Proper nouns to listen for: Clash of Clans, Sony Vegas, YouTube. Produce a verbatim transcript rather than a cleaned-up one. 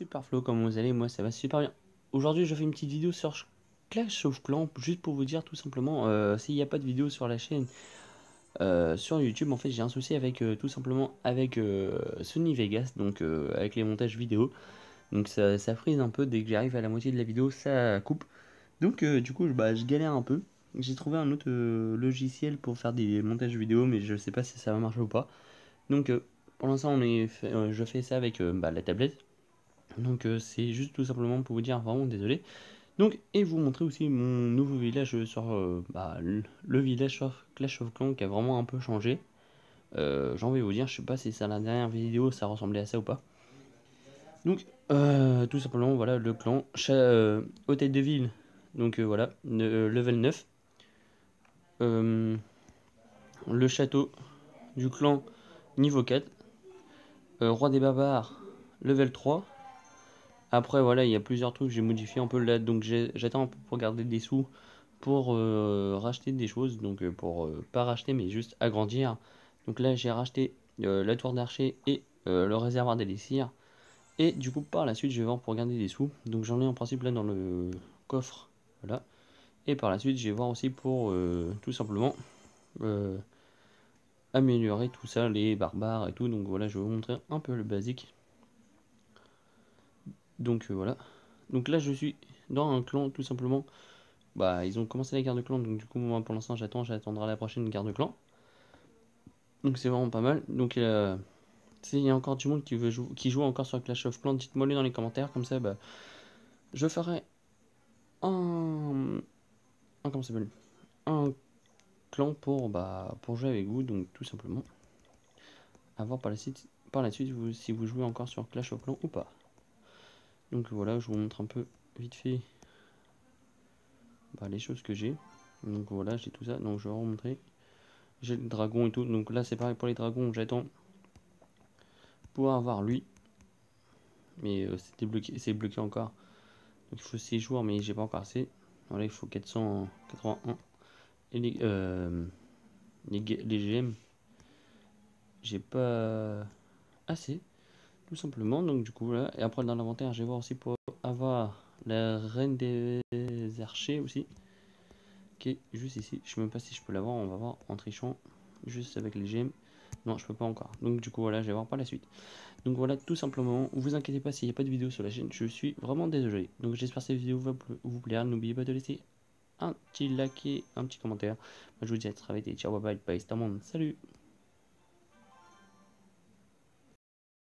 Super Flo, comment vous allez? Moi ça va super bien. Aujourd'hui je fais une petite vidéo sur Clash of Clans, juste pour vous dire tout simplement, euh, s'il n'y a pas de vidéo sur la chaîne, euh, sur YouTube, en fait j'ai un souci avec euh, tout simplement avec euh, Sony Vegas, donc euh, avec les montages vidéo. Donc ça, ça frise un peu, dès que j'arrive à la moitié de la vidéo ça coupe. Donc euh, du coup bah, je galère un peu. J'ai trouvé un autre euh, logiciel pour faire des montages vidéo, mais je sais pas si ça va marcher ou pas. Donc euh, pour l'instant on est fait, euh, je fais ça avec euh, bah, la tablette. Donc euh, c'est juste tout simplement pour vous dire vraiment désolé. Donc et vous montrer aussi mon nouveau village sur euh, bah, le, le village sur Clash of Clans qui a vraiment un peu changé. Euh, J'ai envie de vous dire, je sais pas si c'est la dernière vidéo ça ressemblait à ça ou pas. Donc euh, tout simplement voilà le clan Cha euh, hôtel de ville. Donc euh, voilà euh, level neuf. Euh, le château du clan niveau quatre, euh, roi des barbares level trois. Après voilà il y a plusieurs trucs, j'ai modifié un peu là, donc j'attends un peu pour garder des sous pour euh, racheter des choses, donc euh, pour euh, pas racheter mais juste agrandir. Donc là j'ai racheté euh, la tour d'archer et euh, le réservoir d'élixir, et du coup par la suite je vais vendre pour garder des sous, donc j'en ai en principe là dans le coffre, voilà. Et par la suite, je vais voir aussi pour euh, tout simplement euh, améliorer tout ça, les barbares et tout. Donc voilà, je vais vous montrer un peu le basique. Donc euh, voilà. Donc là, je suis dans un clan tout simplement. Bah, ils ont commencé la guerre de clan. Donc du coup, moi pour l'instant, j'attends. J'attendrai la prochaine guerre de clan. Donc c'est vraiment pas mal. Donc euh, s'il y a encore du monde qui, veut jou qui joue encore sur Clash of Clans, dites-moi le dans les commentaires. Comme ça, bah, je ferai un. Un, comment ça s'appelle, un clan pour, bah, pour jouer avec vous, donc tout simplement à voir par la suite, par la suite vous, si vous jouez encore sur Clash of Clans ou pas. Donc voilà, je vous montre un peu vite fait bah, les choses que j'ai. Donc voilà, j'ai tout ça, donc je vais vous montrer. J'ai le dragon et tout, donc là c'est pareil pour les dragons, j'attends pour avoir lui, mais euh, c'est bloqué, c'est bloqué encore, donc il faut six joueurs, mais j'ai pas encore assez. Voilà, il faut quatre cent quatre-vingt-un. Et les, euh, les, les G M, j'ai pas assez, tout simplement. Donc, du coup, là, et après dans l'inventaire, je vais voir aussi pour avoir la reine des archers aussi, qui est juste ici. Je sais même pas si je peux l'avoir, on va voir en trichant, juste avec les G M. Non, je peux pas encore. Donc, du coup, voilà, je vais voir par la suite. Donc, voilà, tout simplement. Vous inquiétez pas s'il n'y a pas de vidéo sur la chaîne. Je suis vraiment désolé. Donc, j'espère que cette vidéo va vous plaire. N'oubliez pas de laisser un petit like et un petit commentaire. Moi, je vous dis à très vite et ciao, bye bye, bye, salut.